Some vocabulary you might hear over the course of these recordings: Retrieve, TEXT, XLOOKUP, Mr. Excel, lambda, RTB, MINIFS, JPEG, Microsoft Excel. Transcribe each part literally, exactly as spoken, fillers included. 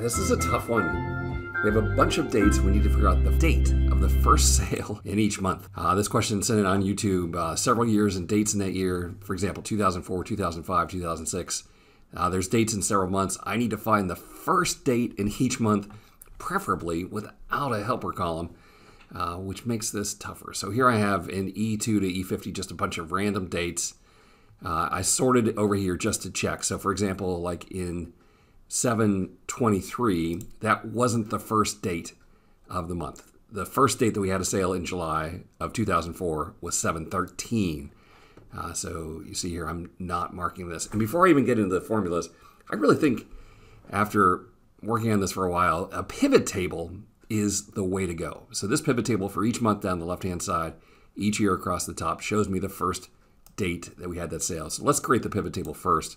This is a tough one. We have a bunch of dates. We need to figure out the date of the first sale in each month. Uh, this question sent in on YouTube, uh, several years and dates in that year. For example, two thousand four, two thousand five, two thousand six. Uh, there's dates in several months. I need to find the first date in each month, preferably without a helper column, uh, which makes this tougher. So here I have in E two to E fifty just a bunch of random dates. Uh, I sorted it over here just to check. So for example, like in seven twenty-three, that wasn't the first date of the month. The first date that we had a sale in July of two thousand four was seven thirteen. Uh, so you see here, I'm not marking this. And before I even get into the formulas, I really think after working on this for a while, a pivot table is the way to go. So this pivot table for each month down the left-hand side, each year across the top, shows me the first date that we had that sale. So let's create the pivot table first.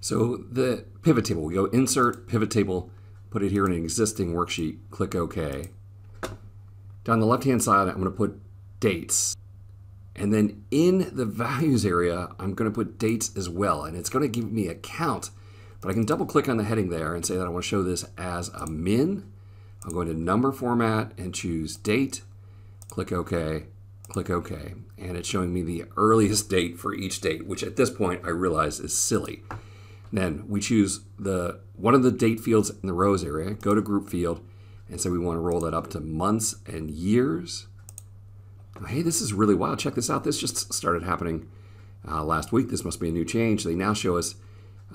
So the pivot table, we go insert, pivot table, put it here in an existing worksheet, click OK. Down the left-hand side, I'm going to put dates. And then in the values area, I'm going to put dates as well. And it's going to give me a count, but I can double click on the heading there and say that I want to show this as a min. I'll go into number format and choose date, click OK, click OK. And it's showing me the earliest date for each date, which at this point I realize is silly. Then we choose the one of the date fields in the rows area, go to group field, and say we want to roll that up to months and years. Hey, this is really wild. Check this out. This just started happening uh, last week. This must be a new change. They now show us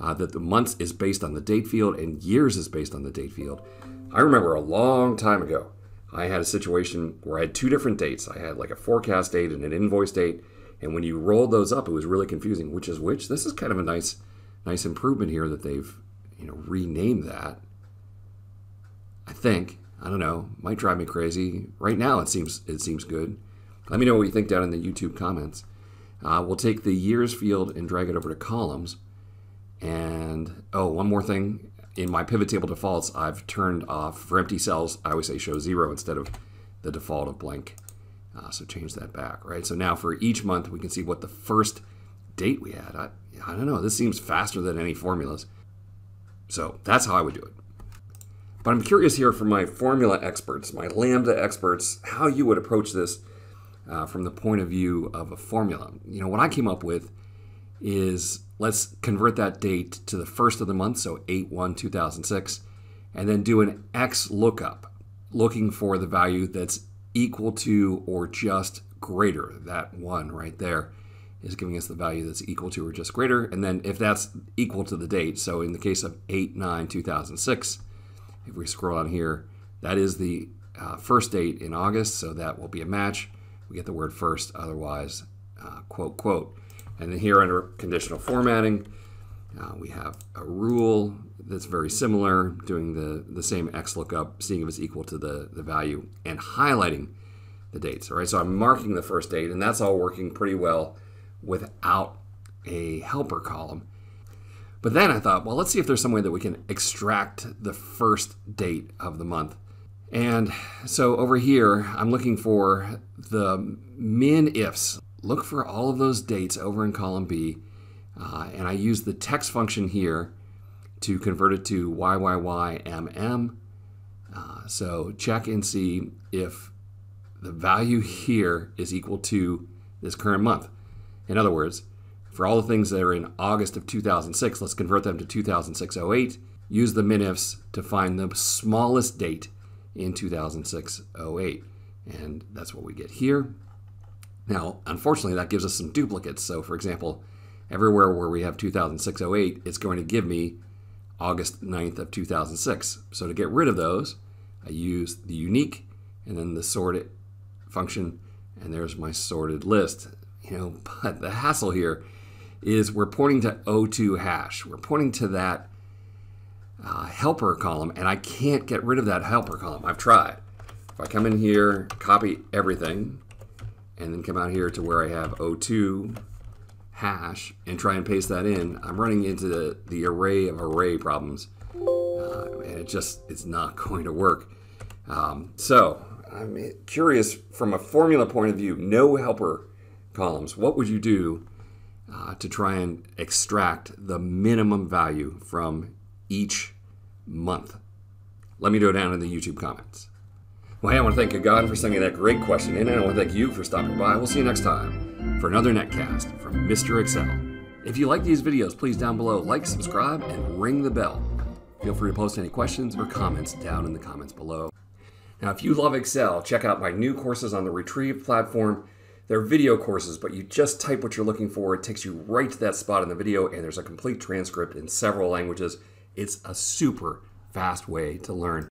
uh, that the months is based on the date field and years is based on the date field. I remember a long time ago, I had a situation where I had two different dates. I had like a forecast date and an invoice date. And when you rolled those up, it was really confusing which is which. This is kind of a nice, nice improvement here that they've, you know, renamed that. I think, I don't know, might drive me crazy. Right now it seems, it seems good. Let me know what you think down in the YouTube comments. Uh, we'll take the years field and drag it over to columns. And, oh, one more thing. In my pivot table defaults, I've turned off, for empty cells, I always say show zero instead of the default of blank. Uh, so change that back, right? So now for each month, we can see what the first date we had. I, I don't know, this seems faster than any formulas. So that's how I would do it. But I'm curious here from my formula experts, my lambda experts, how you would approach this Uh, from the point of view of a formula. You know, what I came up with is let's convert that date to the first of the month, so eight one two thousand six, and then do an X lookup, looking for the value that's equal to or just greater. That one right there is giving us the value that's equal to or just greater, and then if that's equal to the date, so in the case of eight nine two thousand six, if we scroll on here, that is the uh, first date in August, so that will be a match. We get the word first, otherwise, uh, quote, quote. And then here under conditional formatting, uh, we have a rule that's very similar, doing the, the same X lookup, seeing if it's equal to the, the value, and highlighting the dates. All right, so I'm marking the first date, and that's all working pretty well without a helper column. But then I thought, well, let's see if there's some way that we can extract the first date of the month. And so over here, I'm looking for the min ifs. Look for all of those dates over in column B. Uh, and I use the text function here to convert it to Y Y Y M M. Uh, so check and see if the value here is equal to this current month. In other words, for all the things that are in August of two thousand six, let's convert them to two thousand six oh eight. Use the min ifs to find the smallest date in two thousand six oh eight, and that's what we get here. Now, unfortunately, that gives us some duplicates. So for example, everywhere where we have two thousand six oh eight, it's going to give me August ninth of two thousand six. So to get rid of those, I use the unique and then the sort function, and there's my sorted list. You know, but the hassle here is we're pointing to O two hash. We're pointing to that Uh, helper column, and I can't get rid of that helper column. I've tried. If I come in here, copy everything, and then come out here to where I have O two hash and try and paste that in, I'm running into the, the array of array problems, uh, and it just it's not going to work. Um, so I'm curious from a formula point of view, no helper columns. What would you do uh, to try and extract the minimum value from each month? Let me know down in the YouTube comments. Well, hey, I want to thank God for sending that great question in, and I want to thank you for stopping by. We'll see you next time for another netcast from Mister Excel. If you like these videos, please down below, like, subscribe, and ring the bell. Feel free to post any questions or comments down in the comments below. Now, if you love Excel, check out my new courses on the Retrieve platform. They're video courses, but you just type what you're looking for. It takes you right to that spot in the video, and there's a complete transcript in several languages. It's a super fast way to learn.